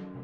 much.